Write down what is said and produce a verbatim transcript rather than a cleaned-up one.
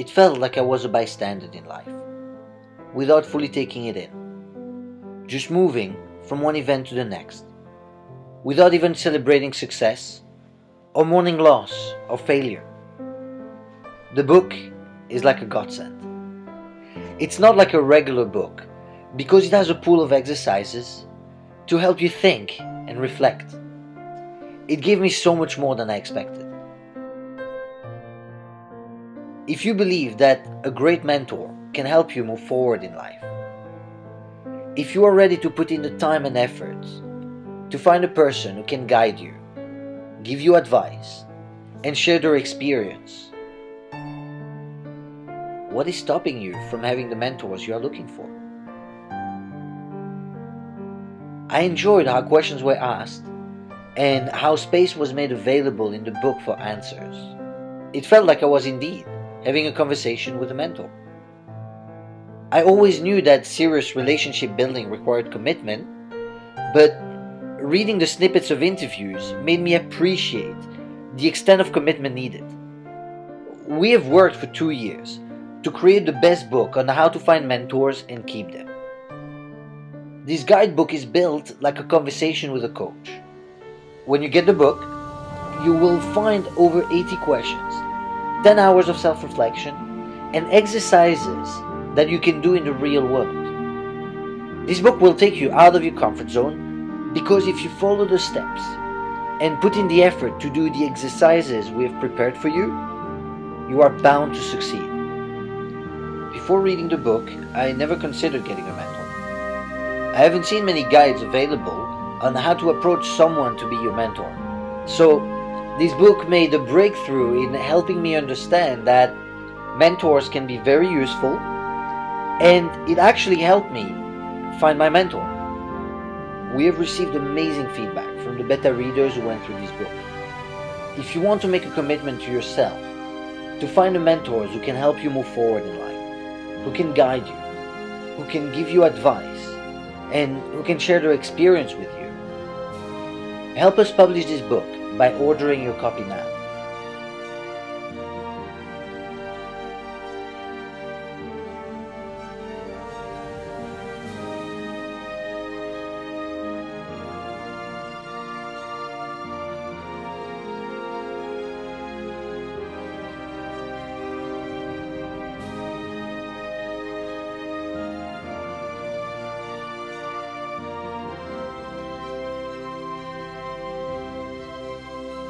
It felt like I was a bystander in life, without fully taking it in, just moving from one event to the next, without even celebrating success, or mourning loss or failure. The book is like a godsend. It's not like a regular book, because it has a pool of exercises to help you think and reflect. It gave me so much more than I expected. If you believe that a great mentor can help you move forward in life, if you are ready to put in the time and effort to find a person who can guide you, give you advice, and share their experience, what is stopping you from having the mentors you are looking for? I enjoyed how questions were asked and how space was made available in the book for answers. It felt like I was indeed having a conversation with a mentor. I always knew that serious relationship building required commitment, but reading the snippets of interviews made me appreciate the extent of commitment needed. We have worked for two years to create the best book on how to find mentors and keep them. This guidebook is built like a conversation with a coach. When you get the book, you will find over eighty questions, ten hours of self-reflection, and exercises that you can do in the real world. This book will take you out of your comfort zone, because if you follow the steps and put in the effort to do the exercises we have prepared for you, you are bound to succeed. Before reading the book, I never considered getting a mentor. I haven't seen many guides available on how to approach someone to be your mentor. So this book made a breakthrough in helping me understand that mentors can be very useful, and it actually helped me find my mentor. We have received amazing feedback from the beta readers who went through this book. If you want to make a commitment to yourself, to find the mentors who can help you move forward in life, who can guide you, who can give you advice, and who can share their experience with you, help us publish this book by ordering your copy now.